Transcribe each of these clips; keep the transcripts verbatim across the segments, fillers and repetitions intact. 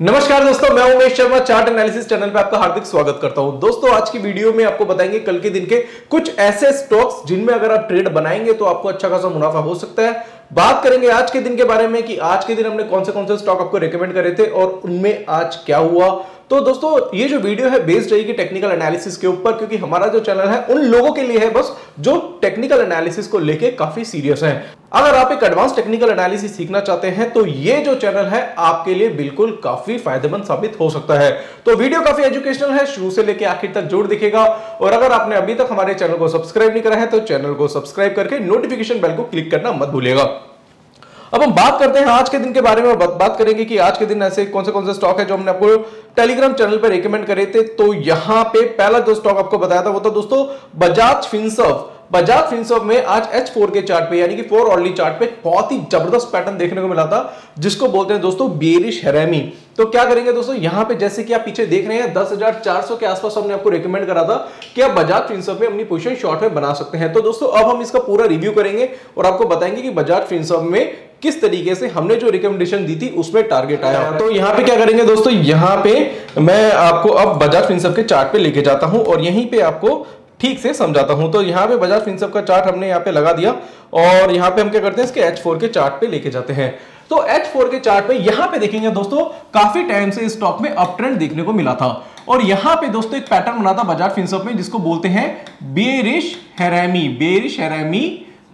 नमस्कार दोस्तों, मैं Umesh Sharma chart analysis channel पे आपका हार्दिक स्वागत करता हूं। दोस्तों, आज की वीडियो में आपको बताएंगे कल के दिन के कुछ ऐसे स्टॉक्स जिनमें अगर आप ट्रेड बनाएंगे तो आपको अच्छा खासा मुनाफा हो सकता है। बात करेंगे आज के दिन के बारे में कि आज के दिन हमने कौन से कौन से स्टॉक आपको रिकमेंड करे थे और उनमें आज क्या हुआ। तो दोस्तों, ये जो वीडियो है बेस्ड रहेगी टेक्निकल एनालिसिस के ऊपर, क्योंकि हमारा जो चैनल है उन लोगों के लिए है बस जो टेक्निकल एनालिसिस को लेके काफी सीरियस हैं। अगर आप एक एडवांस टेक्निकल एनालिसिस सीखना चाहते हैं तो ये जो चैनल है आपके लिए बिल्कुल काफी फायदेमंद साबित हो सकता है। तो वीडियो काफी एजुकेशनल है, शुरू से लेकर आखिर तक जरूर दिखेगा। और अगर आपने अभी तक हमारे चैनल को सब्सक्राइब नहीं करा है तो चैनल को सब्सक्राइब करके नोटिफिकेशन बेल को क्लिक करना मत भूलिएगा। अब हम बात करते हैं आज के दिन के बारे में। बात करेंगे कि आज के दिन ऐसे कौन से कौन से स्टॉक है जो हमने आपको टेलीग्राम चैनल पर रिकमेंड करे थे। तो यहाँ पे पहला जो स्टॉक आपको बताया था वो था दोस्तों बजाज फिनसर्व। बजाज फिनसर्व में आज एच फोर के चार्ट पे यानी कि फोर ऑर्डरली चार्ट पे बहुत ही जबरदस्त पैटर्न देखने को मिला था, जिसको बोलते हैं दोस्तों बेरिश हरामी। तो क्या करेंगे दोस्तों, यहाँ पे जैसे कि आप पीछे देख रहे हैं दस हज़ार चार सौ के आसपास हमने आपको रिकमेंड करा था कि आप बजाज फिनसर्व में अपनी पोजीशन शॉर्ट में बना सकते हैं। तो दोस्तों, अब हम इसका पूरा रिव्यू करेंगे और आपको बताएंगे कि बजाज फिनसर्व में किस तरीके से हमने जो रिकमेंडेशन दी थी उसमें टारगेट आया। तो यहाँ पे क्या करेंगे दोस्तों, यहाँ पे मैं आपको अब बजाज फिनसर्व के चार्ट पे लेके जाता हूँ और यहीं पे आपको ठीक से समझाता हूं। तो यहाँ पे बजाज फिनसर्व का चार्ट हमने यहाँ पे लगा दिया और यहाँ पे हम क्या करते हैं इसके एच फोर के चार्ट पे लेके जाते हैं। तो एच फोर के चार्ट पे यहाँ पे देखेंगे दोस्तों काफी टाइम से इस स्टॉक में अप ट्रेंड देखने को मिला था और यहाँ पे दोस्तों एक पैटर्न बना था बजाज फिनसर्व में, जिसको बोलते हैं बेरिश हरामी बेरिश हरामी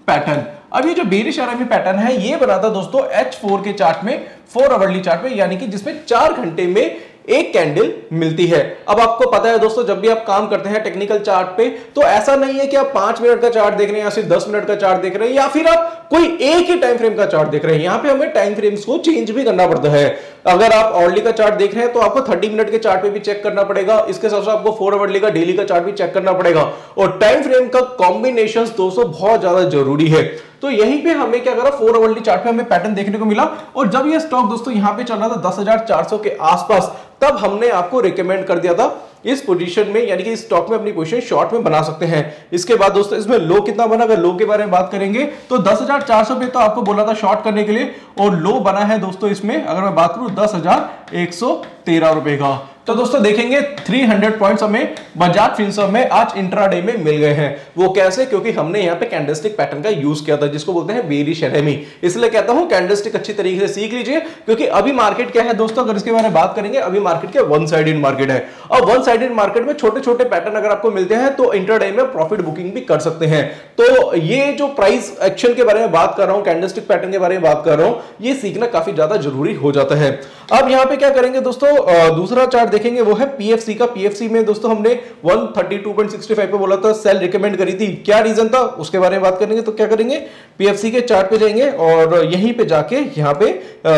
पैटर्न। अब ये जो बेरिश हरामी पैटर्न है ये बना था दोस्तों एच फोर के चार्ट में, फोर आवरली चार्ट में, यानी कि जिसमें चार घंटे में एक कैंडल मिलती है। अब आपको पता है दोस्तों, जब भी आप काम करते हैं टेक्निकल चार्ट पे तो ऐसा नहीं है कि आप पांच मिनट का चार्ट देख रहे हैं या सिर्फ दस मिनट का चार्ट देख रहे हैं या फिर आप कोई एक ही टाइम फ्रेम का चार्ट देख रहे हैं। यहाँ पे हमें टाइम फ्रेम्स को चेंज भी करना पड़ता है। अगर आप ऑर्डरली का चार्ट देख रहे हैं तो आपको थर्टी मिनट के चार्ट पे भी चेक करना पड़ेगा, इसके साथ साथ आपको फोर आवरली का डेली का चार्ट भी चेक करना पड़ेगा और टाइम फ्रेम का कॉम्बिनेशन दोस्तों बहुत ज्यादा जरूरी है। तो यहीं पे हमें क्या करा, फोर आवरली चार्ट पे हमें पैटर्न देखने को मिला और जब ये स्टॉक दोस्तों यहाँ पे चल रहा था दस हजार चार सौ के आसपास तब हमने आपको रिकमेंड कर दिया था इस पोजीशन में, यानी कि इस स्टॉक में अपनी पोजीशन शॉर्ट में बना सकते हैं। इसके बाद दोस्तों इसमें लो कितना बना, अगर लो के बारे में बात करेंगे तो दस हज़ार चार सौ पे तो आपको बोला था शॉर्ट करने के लिए और लो बना है दोस्तों इसमें अगर मैं बात करूं दस हज़ार एक सौ तेरह रुपए का। तो दोस्तों देखेंगे तीन सौ पॉइंट्स हमें बजाज फिनसर्व में आज इंट्राडे में मिल गए हैं। वो कैसे, क्योंकि हमने यहाँ पे कैंडलस्टिक पैटर्न का यूज किया था जिसको बोलते हैं बेरिश हरामी। इसलिए कहता हूं कैंडलस्टिक अच्छी तरीके से सीख लीजिए, क्योंकि अभी मार्केट क्या है दोस्तों, अगर इसके बारे में बात करेंगे अभी मार्केट क्या वन साइडेड मार्केट है और वन साइडेड मार्केट में छोटे छोटे पैटर्न अगर आपको मिलते हैं तो इंट्राडे में प्रॉफिट बुकिंग भी कर सकते हैं। तो ये जो प्राइस एक्शन के बारे में बात कर रहा हूँ, कैंडलस्टिक पैटर्न के बारे में बात कर रहा हूँ, ये सीखना काफी ज्यादा जरूरी हो जाता है। अब यहाँ पे क्या करेंगे दोस्तों, दूसरा चार्ट देखेंगे वो है पीएफसी का। पीएफसी में दोस्तों हमने एक सौ बत्तीस पॉइंट छह पाँच पे बोला था, सेल रिकमेंड करी थी। क्या रीजन था उसके बारे में बात करेंगे। तो क्या करेंगे पीएफसी के चार्ट पे जाएंगे और यहीं पे जाके यहाँ पे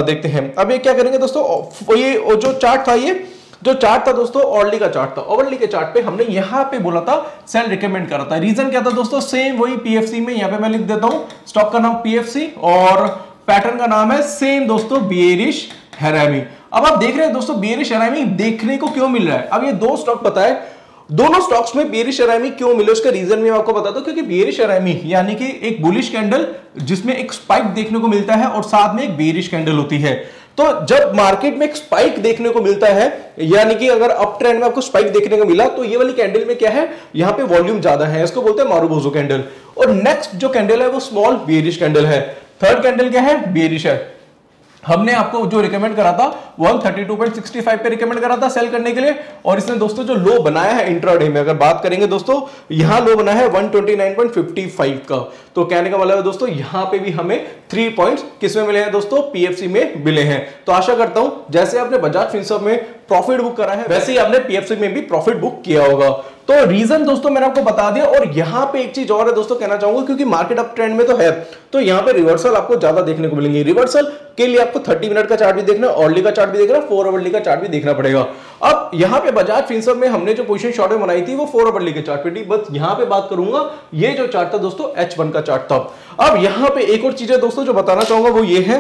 देखते हैं। अब ये क्या करेंगे दोस्तों, ये जो चार्ट था ये जो चार्ट था दोस्तों ओवरली का चार्ट था। ओवरली के चार्ट पे हमने यहाँ पे बोला था सेल रिकमेंड करा था। रीजन क्या था दोस्तों, सेम वही पीएफसी में, यहाँ पे मैं लिख देता हूँ स्टॉक का नाम पीएफसी और पैटर्न का नाम है सेम दोस्तों बेरिश हरामी। अब आप देख रहे हैं दोस्तों बेरिश हरामी देखने को क्यों मिल रहा है। अब ये दो स्टॉक बताए, दोनों स्टॉक्स में बेरिश हरामी क्यों मिले उसका रीजन मैं आपको बता दूं, क्योंकि बेरिश हरामी यानी कि एक बुलिश कैंडल जिसमें एक स्पाइक देखने को मिलता है और साथ में एक बेरिश कैंडल होती है। तो जब मार्केट में एक स्पाइक देखने को मिलता है, यानी कि अगर अप ट्रेंड में आपको स्पाइक देखने को मिला तो ये वाली कैंडल में क्या है, यहाँ पे वॉल्यूम ज्यादा है, इसको बोलते हैं मारूबोजो कैंडल। और नेक्स्ट जो कैंडल है वो स्मॉल बेरिश कैंडल है। थर्ड कैंडल क्या है, बेरिश है। हमने आपको जो रिकमेंड करा था एक सौ बत्तीस पॉइंट छह पाँच पे रिकमेंड करा था सेल करने के लिए और इसने दोस्तों जो लो बनाया है इंट्राडे में, अगर बात करेंगे दोस्तों यहां लो बना है एक सौ उनतीस पॉइंट पाँच पाँच का। तो कहने का मतलब है दोस्तों यहाँ पे भी हमें थ्री पॉइंट्स किसमें मिले हैं दोस्तों, पीएफसी में मिले हैं। तो आशा करता हूं जैसे आपने बजाज फिनसर्व में प्रॉफिट बुक करा है वैसे ही आपने पीएफसी में भी प्रॉफिट बुक किया होगा। तो रीजन दोस्तों मैंने आपको बता दिया। और यहाँ पे एक चीज और है दोस्तों कहना चाहूंगा, क्योंकि मार्केट अप ट्रेंड में तो है तो यहाँ पे रिवर्सल आपको ज्यादा देखने को मिलेंगे। रिवर्सल के लिए आपको थर्टी मिनट का चार्ट भी देखना, ऑर्डरली का चार्ट भी देखना, फोर आवरली का चार्ट भी देखना पड़ेगा। अब यहाँ पे बजाज फिनसर्व में हमने जो पोजीशन शॉर्ट में बनाई थी वो फोर आवरली के चार्ट पे थी। बस यहाँ पे बात करूंगा, ये जो चार्ट था दोस्तों एच वन का चार्ट था। अब यहाँ पे एक और चीज है दोस्तों जो बताना चाहूंगा वो ये है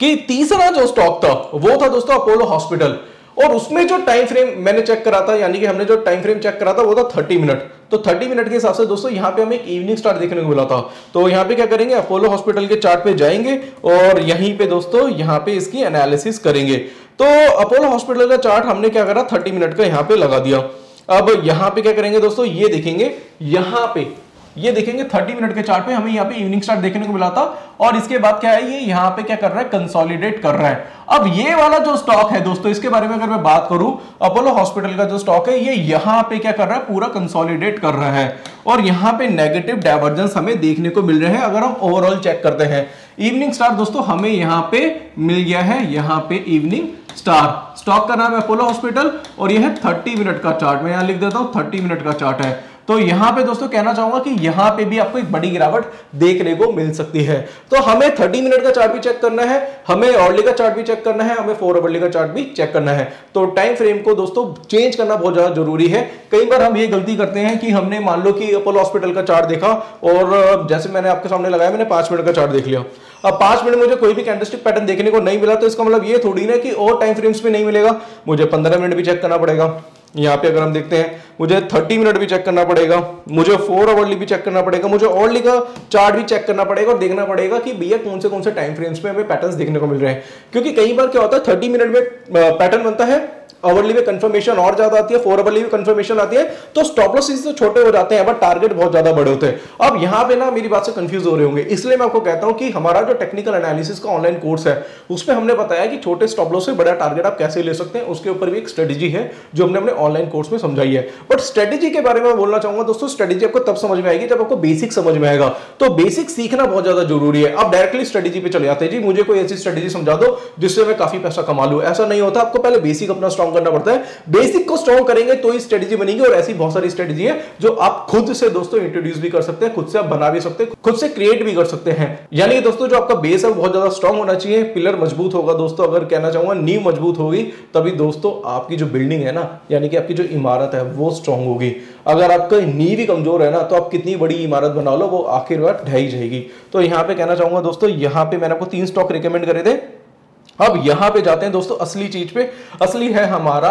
कि तीसरा जो स्टॉक था वो था दोस्तों अपोलो हॉस्पिटल। और उसमें जो टाइम फ्रेम मैंने चेक करा था, यानी कि हमने जो टाइम फ्रेम चेक करा था वो था थर्टी मिनट। तो थर्टी मिनट के हिसाब से दोस्तों यहाँ पे हमें एक इवनिंग स्टार देखने को मिला था। तो यहाँ पे क्या करेंगे, अपोलो हॉस्पिटल के चार्ट पे जाएंगे और यहीं पे दोस्तों यहाँ पे इसकी एनालिसिस करेंगे। तो अपोलो हॉस्पिटल का चार्ट हमने क्या करा, थर्टी मिनट का यहाँ पे लगा दिया। अब यहाँ पे क्या करेंगे दोस्तों, ये देखेंगे, यहाँ पे ये देखेंगे थर्टी मिनट के चार्ट पे हमें यहाँ पे इवनिंग स्टार देखने को मिला था। और इसके बाद क्या है, ये यहाँ पे क्या कर रहा है, कंसोलिडेट कर रहा है। अब ये वाला जो स्टॉक है दोस्तों, इसके बारे में अगर मैं बात करूं, अपोलो हॉस्पिटल का जो स्टॉक है ये यहाँ पे क्या कर रहा है, पूरा कंसोलिडेट कर रहा है। और यहाँ पे नेगेटिव डाइवर्जेंस हमें देखने को मिल रहे हैं। अगर हम ओवरऑल चेक करते हैं, इवनिंग स्टार दोस्तों हमें यहाँ पे मिल गया है, यहाँ पे इवनिंग स्टार। स्टॉक का नाम है अपोलो हॉस्पिटल और यह है थर्टी मिनट का चार्ट। मैं यहाँ लिख देता हूँ थर्टी मिनट का चार्ट है। तो यहाँ पे दोस्तों कहना चाहूंगा कि यहाँ पे भी आपको एक बड़ी गिरावट देखने को मिल सकती है। तो हमें थर्टी मिनट का चार्ट भी चेक करना है, हमें ऑर्डरली का चार्ट भी चेक करना है, हमें फोर ऑर्डरली का चार्ट भी चेक करना है। तो टाइम फ्रेम को दोस्तों चेंज करना बहुत ज्यादा जरूरी है। कई बार हम ये गलती करते हैं कि हमने मान लो कि अपोलो हॉस्पिटल का चार्ट देखा और जैसे मैंने आपके सामने लगाया, मैंने पांच मिनट का चार्ट देख लिया। अब पांच मिनट मुझे कोई भी कैंडलस्टिक पैटर्न देखने को नहीं मिला, तो इसका मतलब ये थोड़ी ना कि और टाइम फ्रेम्स में नहीं मिलेगा। मुझे पंद्रह मिनट भी चेक करना पड़ेगा। यहाँ पे अगर हम देखते हैं, मुझे थर्टी मिनट भी चेक करना पड़ेगा, मुझे फोर आवरली भी चेक करना पड़ेगा, मुझे ऑर्डरली का चार्ट भी चेक करना पड़ेगा और देखना पड़ेगा कि भैया कौन से कौन से टाइम फ्रेम्स में हमें पैटर्न्स देखने को मिल रहे हैं। क्योंकि कई बार क्या होता है, थर्टी मिनट में पैटर्न बनता है, आवरली में कंफर्मेशन और ज्यादा आती है, फोर आवरली में कंफर्मेशन आती है, तो स्टॉप लॉस इससे छोटे हो जाते हैं बट टारगेट बहुत ज्यादा बड़े होते हैं। अब यहाँ पे ना मेरी बात से कंफ्यूज हो रहे होंगे, इसलिए मैं आपको कहता हूं कि हमारा जो टेक्निकल एनालिसिस का ऑनलाइन कोर्स है उसमें हमने बताया कि छोटे स्टॉप लॉस से बड़ा टारगेट आप कैसे ले सकते हैं, उसके ऊपर भी एक स्ट्रेटेजी है जो हमने अपने ऑनलाइन कोर्स में समझाई है। बट स्ट्रेटेजी के बारे में बोलना चाहूंगा दोस्तों, स्ट्रेटेजी आपको तब समझ में आएगी जब आपको बेसिक समझ में आएगा। तो बेसिक सीखना बहुत ज्यादा जरूरी है। आप डायरेक्टली स्ट्रेटेजी पे चले जाते हैं, जी मुझे कोई ऐसी स्ट्रेटेजी समझा दो जिससे मैं काफी पैसा कमा लूं, ऐसा नहीं होता। आपको पहले बेसिक अपना स्ट्रॉन्ग करना पड़ता है। बेसिक को स्ट्रॉन्ग करेंगे तो ही स्ट्रेटेजी बनेगी। और ऐसी बहुत सारी स्ट्रेटेजी है जो आप खुद से दोस्तों इंट्रोड्यूस भी कर सकते हैं, खुद से आप बना भी सकते हैं, खुद से क्रिएट भी कर सकते हैं। यानी दोस्तों जो आपका बेस है बहुत ज्यादा स्ट्रॉन्ग होना चाहिए, पिलर मजबूत होगा दोस्तों, अगर कहना चाहूंगा नींव मजबूत होगी तभी दोस्तों आपकी जो बिल्डिंग है ना, यानी कि आपकी जो इमारत है वो स्ट्रॉन्ग होगी। अगर आपका नींव ही कमजोर है ना, तो आप कितनी बड़ी इमारत बना लो वो आखिरकार ढह ही जाएगी। तो यहाँ पे कहना चाहूंगा दोस्तों, यहाँ पे मैंने आपको तीन स्टॉक रिकमेंड करे थे। अब यहाँ पे जाते हैं दोस्तों असली चीज पे। असली है हमारा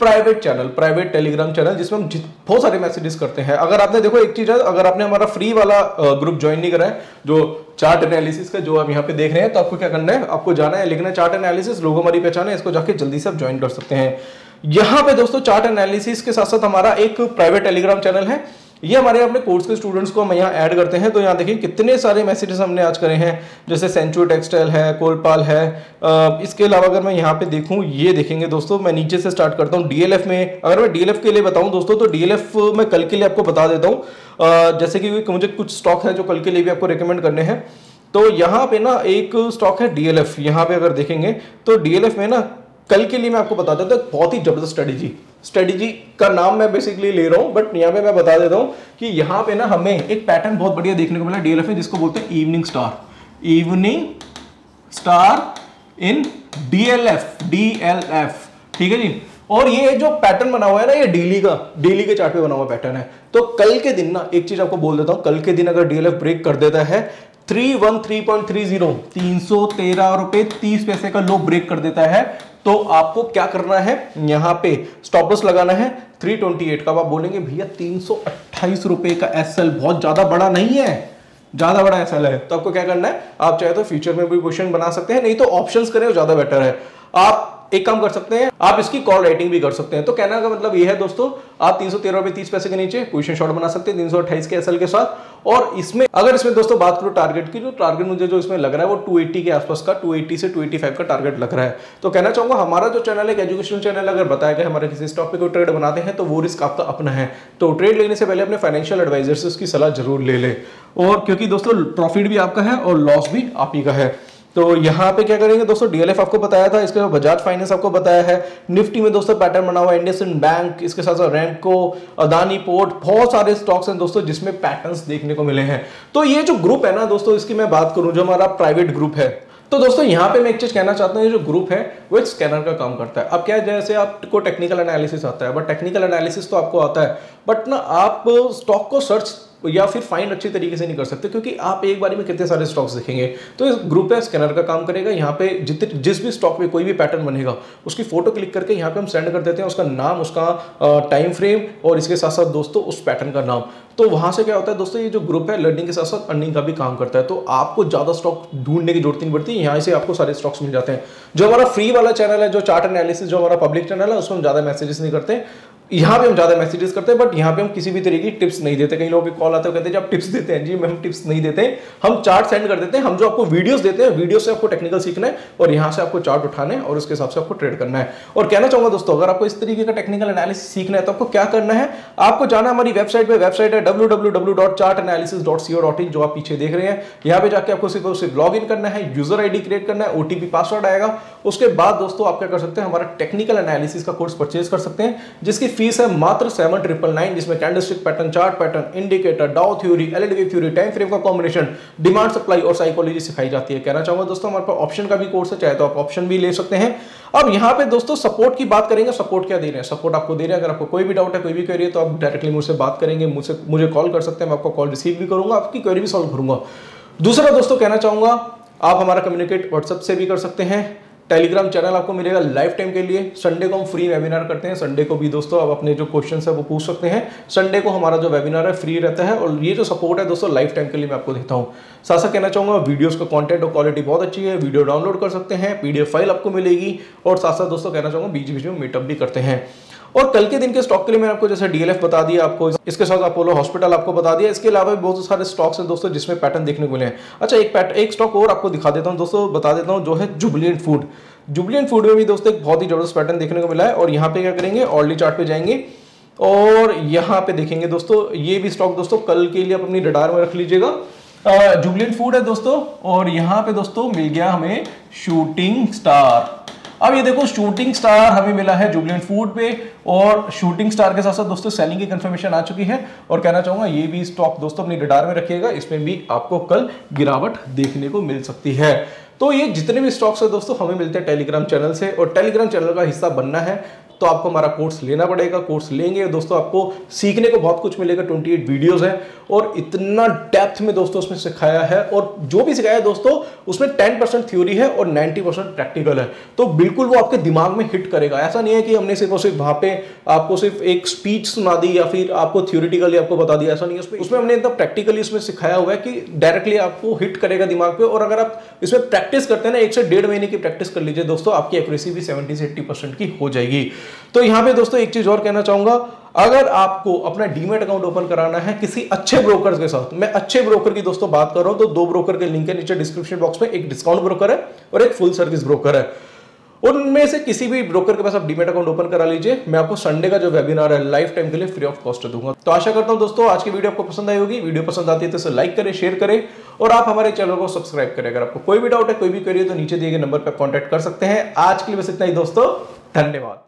private channel, private Telegram channel, जिसमें हम बहुत सारे मैसेजेस करते हैं। अगर आपने देखो एक चीज है, अगर आपने हमारा फ्री वाला ग्रुप ज्वाइन नहीं करा है जो चार्ट एनालिसिस का, जो आप यहाँ पे देख रहे हैं, तो आपको क्या करना है, आपको जाना है, लिखना है चार्ट एनालिसिस, लोगो हमारी पहचान है, इसको जाके जल्दी से आप ज्वाइन कर सकते हैं। यहाँ पे दोस्तों चार्ट एनालिसिस के साथ साथ हमारा एक प्राइवेट टेलीग्राम चैनल है। ये हमारे अपने कोर्स के स्टूडेंट्स को हम यहाँ ऐड करते हैं। तो यहाँ देखिए कितने सारे मैसेजेस हमने आज करे हैं, जैसे सेंचुरी टेक्सटाइल है, कोलपाल है। इसके अलावा अगर मैं यहाँ पे देखूँ, ये देखेंगे दोस्तों, मैं नीचे से स्टार्ट करता हूँ। डीएलएफ में अगर मैं डीएलएफ के लिए बताऊँ दोस्तों, तो डीएलएफ मैं कल के लिए आपको बता देता हूँ, जैसे कि मुझे कुछ स्टॉक है जो कल के लिए भी आपको रिकमेंड करने हैं। तो यहाँ पे ना एक स्टॉक है डीएलएफ, यहाँ पे अगर देखेंगे तो डीएलएफ में ना कल के लिए मैं आपको बता देता हूँ, बहुत ही जबरदस्त स्ट्रेटेजी स्ट्रेटेजी का नाम मैं बेसिकली ले रहा हूं, बट यहाँ पे मैं बता देता हूँ कि यहाँ पे ना हमें एक पैटर्न बहुत बढ़िया देखने को मिला डीएलएफ में, जिसको बोलते हैं evening star. Evening star in DLF, DLF ठीक है जी। और ये जो पैटर्न बना हुआ है ना, ये डेली का, डेली के चार्ट पे बना हुआ पैटर्न है। तो कल के दिन ना एक चीज आपको बोल देता हूँ, कल के दिन अगर डीएलएफ ब्रेक कर देता है three one three point three zero, तीन सौ तेरह रुपए तीस पैसे का लो ब्रेक कर देता है, तो आपको क्या करना है, यहाँ पे स्टॉप लॉस लगाना है थ्री ट्वेंटी एट का। आप बोलेंगे भैया तीन सौ अट्ठाईस रुपए का एसएल बहुत ज्यादा बड़ा नहीं है, ज्यादा बड़ा एसएल है। तो आपको क्या करना है, आप चाहे तो फ्यूचर में भी पोजीशन बना सकते हैं, नहीं तो ऑप्शंस करें ज्यादा बेटर है। आप एक काम कर सकते हैं, आप इसकी कॉल राइटिंग भी कर सकते हैं। तो कहना का मतलब यह है दोस्तों, आप तीन सौ तेरह रुपए तीस पैसे के नीचे पोजीशन शॉर्ट बना सकते हैं तीन सौ अट्ठाईस के एसएल के साथ। और इसमें अगर इसमें दोस्तों बात करूं टारगेट की, जो टारगेट मुझे जो इसमें लग रहा है वो टू एटी के आसपास का, टू एटी से टू एटी फाइव का टारगेट लग रहा है। तो कहना चाहूंगा हमारा जो चैनल है एजुकेशनल चैनल, अगर बताया गया हमारे किसी स्टॉक पे कोई ट्रेड बनाते हैं तो वो रिस्क आपका अपना है। तो ट्रेड लेने से पहले अपने फाइनेंशियल एडवाइजर से उसकी सलाह जरूर ले ले। और क्योंकि दोस्तों प्रॉफिट भी आपका है और लॉस भी आप ही का है। तो यहाँ पे क्या करेंगे दोस्तों, डीएलएफ आपको बताया था, इसके बाद बजाज फाइनेंस आपको बताया है। निफ्टी में दोस्तों पैटर्न बना हुआ है, इंडसइंड बैंक, इसके साथ साथ रैंको, अदानी पोर्ट, बहुत सारे स्टॉक्स हैं दोस्तों जिसमें पैटर्न्स देखने को मिले हैं। तो ये जो ग्रुप है ना दोस्तों, इसकी मैं बात करूं, जो हमारा प्राइवेट ग्रुप है, तो दोस्तों यहाँ पे मैं एक चीज कहना चाहता हूँ, ये जो ग्रुप है वो एक स्कैनर का काम करता है। अब क्या है, जैसे आपको टेक्निकल एनालिसिस आता है, बट टेक्निकल एनालिसिस तो आपको आता है, बट ना आप स्टॉक को सर्च या फिर फाइंड अच्छे तरीके से नहीं कर सकते, क्योंकि आप एक बारी में कितने सारे स्टॉक्स देखेंगे। तो इस ग्रुप है स्कैनर का काम करेगा। यहाँ पे जितने जिस भी स्टॉक में कोई भी पैटर्न बनेगा उसकी फोटो क्लिक करके यहाँ पे हम सेंड कर देते हैं, उसका नाम, उसका टाइम फ्रेम और इसके साथ साथ दोस्तों उस पैटर्न का नाम। तो वहाँ से क्या होता है दोस्तों, ये जो ग्रुप है लर्निंग के साथ साथ अर्निंग का भी काम करता है। तो आपको ज़्यादा स्टॉक ढूंढने की जरूरत नहीं पड़ती, यहाँ से आपको सारे स्टॉक्स मिल जाते हैं। जो हमारा फ्री वाला चैनल है, जो चार्ट एनालिसिस जो हमारा पब्लिक चैनल है, उसमें हम ज़्यादा मैसेजेस नहीं करते, यहाँ पे हम ज़्यादा मैसेजेस करते हैं, बट यहाँ पे हम किसी भी तरीके की टिप्स नहीं देते। कई लोगों के कॉल आते हैं, कहते हैं जब टिप्स देते हैं, जी मैम टिप्स नहीं देते, हम चार्ट सेंड कर देते हैं। हम जो आपको वीडियोस देते हैं, वीडियो से आपको टेक्निकल सीखना है और यहाँ से आपको चार्ट उठाना है और उसके हिसाब से आपको ट्रेड करना है। और कहना चाहूँगा दोस्तों, अगर आपको इस तरीके का टेक्निकल एनालिसिस सीखना है तो आपको क्या करना है, आपको जाना हमारी वेबसाइट पर। वेबसाइट है W W W dot chart analysis dot C O dot in, जो आप पीछे देख रहे हैं। यहाँ पे जाके आपको सिर्फ उसे लॉग इन करना है, यूजर आई डी क्रिएट करना है, ओ टी पी पासवर्ड आएगा। उसके बाद दोस्तों आप क्या कर सकते हैं, हमारा टेक्निकल एनालिसिस का कोर्स परचेज कर सकते हैं, जिसकी फीस है मात्र सेवन ट्रिपल नाइन, जिसमें candlestick pattern, chart pattern, indicator, Dow theory, LLV theory, time frame का कॉम्बिनेशन, डिमांड सप्लाई और साइकोलॉजी सिखाई जाती है। कहना चाहूंगा दोस्तों हमारे पास ऑप्शन का भी कोर्स है, चाहे तो आप ऑप्शन भी ले सकते हैं। अब यहाँ पे दोस्तों सपोर्ट की बात करेंगे, सपोर्ट क्या दे रहे हैं, सपोर्ट आपको दे रहे हैं। अगर आपको कोई भी डाउट है, कोई भी क्वेरी है, तो आप डायरेक्टली मुझसे बात करेंगे, मुझसे मुझे कॉल कर सकते हैं, मैं आपको कॉल रिसीव भी करूंगा, आपकी क्वेरी भी सॉल्व करूंगा। दूसरा दोस्तों कहना चाहूंगा, आप हमारा कम्युनिकेट व्हाट्सएप से भी कर सकते हैं। टेलीग्राम चैनल आपको मिलेगा लाइफ टाइम के लिए। संडे को हम फ्री वेबिनार करते हैं, संडे को भी दोस्तों आप अपने जो क्वेश्चंस है वो पूछ सकते हैं। संडे को हमारा जो वेबिनार है फ्री रहता है, और ये जो सपोर्ट है दोस्तों लाइफ टाइम के लिए मैं आपको देता हूँ। साथ साथ कहना चाहूँगा वीडियोस का कंटेंट और क्वालिटी बहुत अच्छी है, वीडियो डाउनलोड कर सकते हैं, पीडीएफ फाइल आपको मिलेगी। और साथ साथ दोस्तों कहना चाहूँगा बीच बीच में मीटअप भी करते हैं। और कल के दिन के स्टॉक के लिए मैंने आपको जैसे डीएलएफ बता दिया, आपको इसके साथ अपोलो हॉस्पिटल आपको बता दिया। इसके अलावा बहुत सारे स्टॉक्स हैं दोस्तों जिसमें पैटर्न देखने को मिले हैं। अच्छा एक पैटर्न एक स्टॉक और आपको दिखा देता हूं दोस्तों, बता देता हूं, जो है जुबिलियंट फूड। जुबिलियंट फूड में भी दोस्तों एक बहुत ही जबरदस्त पैटर्न देखने को मिला है। और यहाँ पे क्या करेंगे, ऑर्डरली चार्ट पे जाएंगे और यहाँ पे देखेंगे दोस्तों। ये भी स्टॉक दोस्तों कल के लिए आप अपनी रडार में रख लीजिएगा। जुबिलियंट फूड है दोस्तों, और यहाँ पे दोस्तों मिल गया हमें शूटिंग स्टार। अब ये देखो शूटिंग स्टार हमें मिला है जुबिलियंट फूड पे, और शूटिंग स्टार के साथ साथ दोस्तों सेलिंग की कंफर्मेशन आ चुकी है। और कहना चाहूंगा ये भी स्टॉक दोस्तों अपनी रडार में रखिएगा, इसमें भी आपको कल गिरावट देखने को मिल सकती है। तो ये जितने भी स्टॉक्स है दोस्तों हमें मिलते हैं टेलीग्राम चैनल से, और टेलीग्राम चैनल का हिस्सा बनना है तो आपको हमारा कोर्स लेना पड़ेगा। कोर्स लेंगे दोस्तों, आपको सीखने को बहुत कुछ मिलेगा। अट्ठाईस वीडियोस हैं और इतना डेप्थ में दोस्तों उसमें सिखाया है, और जो भी सिखाया है दोस्तों उसमें दस परसेंट थ्योरी है और नब्बे परसेंट प्रैक्टिकल है। तो बिल्कुल वो आपके दिमाग में हिट करेगा। ऐसा नहीं है कि हमने सिर्फ और सिर्फ वहाँ पे आपको सिर्फ एक स्पीच सुना दी या फिर आपको थ्योरिटिकली आपको बता दिया, ऐसा नहीं है। उसमें उसमें हमने इतना प्रैक्टिकली उसमें सिखाया हुआ है कि डायरेक्टली आपको हिट करेगा दिमाग पर। और अगर आप इसमें प्रैक्टिस करते हैं ना, एक से डेढ़ महीने की प्रैक्टिस कर लीजिए दोस्तों, आपकी एक्यूरेसी भी सेवेंटी से एट्टी परसेंट की हो जाएगी। तो यहाँ पे दोस्तों एक चीज और कहना चाहूंगा, अगर आपको अपना डीमैट अकाउंट ओपन कराना है किसी अच्छे ब्रोकर के साथ, मैं अच्छे ब्रोकर की दोस्तों बात कर रहा हूं, तो दो ब्रोकर के लिंक है नीचे डिस्क्रिप्शन बॉक्स में। एक डिस्काउंट ब्रोकर है और एक फुल सर्विस ब्रोकर है। उनमें से किसी भी ब्रोकर के पास आप डीमैट अकाउंट ओपन करा लीजिए। मैं आपको संडे का जो वेबिनार है लाइफ टाइम के लिए फ्री ऑफ कॉस्ट दूंगा। तो आशा करता हूं दोस्तों आज की वीडियो आपको पसंद आई होगी। वीडियो पसंद आती है तो इसे लाइक करें, शेयर करें, और आप हमारे चैनल को सब्सक्राइब करें। अगर आपको कोई भी डाउट है, कोई भी क्वेरी है, तो नीचे दिए गए नंबर पर कॉन्टैक्ट कर सकते हैं। आज के लिए बस इतना ही दोस्तों, धन्यवाद।